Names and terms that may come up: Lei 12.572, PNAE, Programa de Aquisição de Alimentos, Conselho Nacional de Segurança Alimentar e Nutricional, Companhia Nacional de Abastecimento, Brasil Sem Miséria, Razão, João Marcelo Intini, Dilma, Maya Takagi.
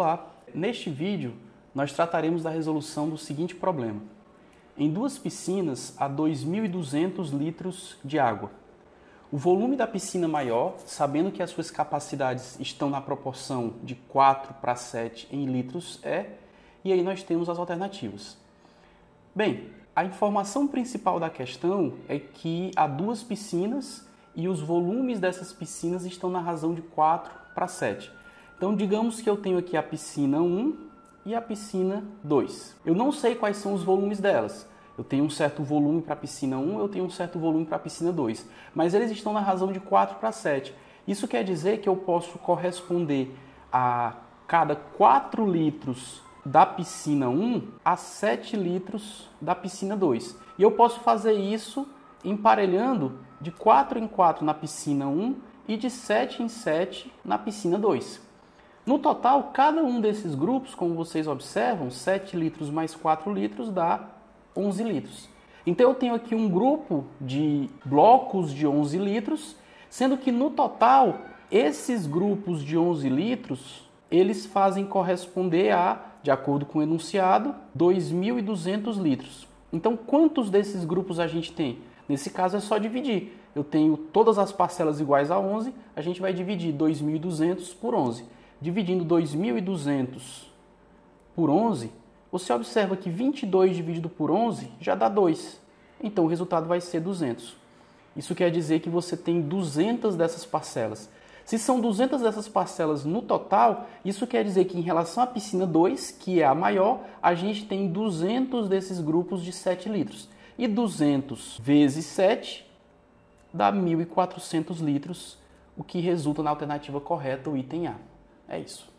Olá! Neste vídeo, nós trataremos da resolução do seguinte problema. Em duas piscinas há 2.200 litros de água. O volume da piscina maior, sabendo que as suas capacidades estão na proporção de 4 para 7 em litros, e aí nós temos as alternativas. Bem, a informação principal da questão é que há duas piscinas e os volumes dessas piscinas estão na razão de 4 para 7. Então, digamos que eu tenho aqui a piscina 1 e a piscina 2. Eu não sei quais são os volumes delas. Eu tenho um certo volume para a piscina 1, eu tenho um certo volume para a piscina 2. Mas eles estão na razão de 4 para 7. Isso quer dizer que eu posso corresponder a cada 4 litros da piscina 1 a 7 litros da piscina 2. E eu posso fazer isso emparelhando de 4 em 4 na piscina 1 e de 7 em 7 na piscina 2. No total, cada um desses grupos, como vocês observam, 7 litros mais 4 litros dá 11 litros. Então eu tenho aqui um grupo de blocos de 11 litros, sendo que no total, esses grupos de 11 litros, eles fazem corresponder a, de acordo com o enunciado, 2.200 litros. Então quantos desses grupos a gente tem? Nesse caso é só dividir. Eu tenho todas as parcelas iguais a 11, a gente vai dividir 2.200 por 11. Dividindo 2.200 por 11, você observa que 22 dividido por 11 já dá 2. Então o resultado vai ser 200. Isso quer dizer que você tem 200 dessas parcelas. Se são 200 dessas parcelas no total, isso quer dizer que em relação à piscina 2, que é a maior, a gente tem 200 desses grupos de 7 litros. E 200 vezes 7 dá 1.400 litros, o que resulta na alternativa correta, o item A. É isso.